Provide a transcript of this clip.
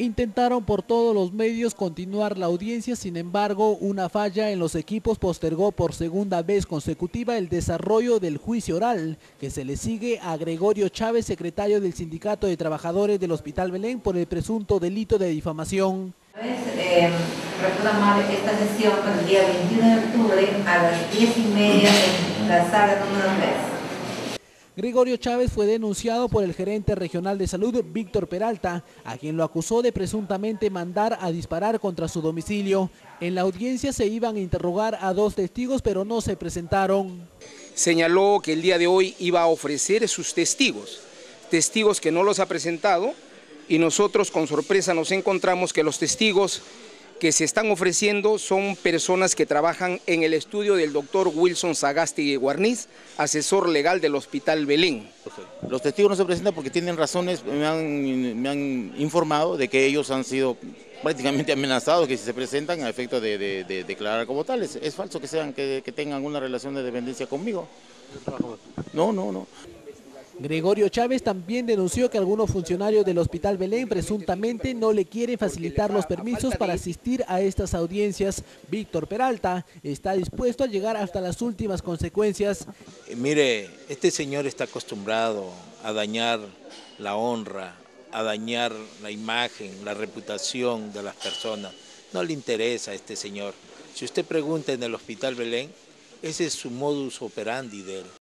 Intentaron por todos los medios continuar la audiencia, sin embargo, una falla en los equipos postergó por segunda vez consecutiva el desarrollo del juicio oral, que se le sigue a Gregorio Chávez, secretario del Sindicato de Trabajadores del Hospital Belén, por el presunto delito de difamación. Reclamar esta sesión para el día 21 de octubre a las 10:30 en la sala número 3. Gregorio Chávez fue denunciado por el gerente regional de salud, Víctor Peralta, a quien lo acusó de presuntamente mandar a disparar contra su domicilio. En la audiencia se iban a interrogar a dos testigos, pero no se presentaron. Señaló que el día de hoy iba a ofrecer sus testigos que no los ha presentado, y nosotros con sorpresa nos encontramos que los testigos que se están ofreciendo son personas que trabajan en el estudio del doctor Wilson Sagasti Guarniz, asesor legal del Hospital Belén. Los testigos no se presentan porque tienen razones, me han informado de que ellos han sido prácticamente amenazados, que si se presentan a efecto de declarar como tales. Es falso que sean que tengan una relación de dependencia conmigo. No. Gregorio Chávez también denunció que algunos funcionarios del Hospital Belén presuntamente no le quieren facilitar los permisos para asistir a estas audiencias. Víctor Peralta está dispuesto a llegar hasta las últimas consecuencias. Mire, este señor está acostumbrado a dañar la honra, a dañar la imagen, la reputación de las personas. No le interesa a este señor. Si usted pregunta en el Hospital Belén, ese es su modus operandi de él.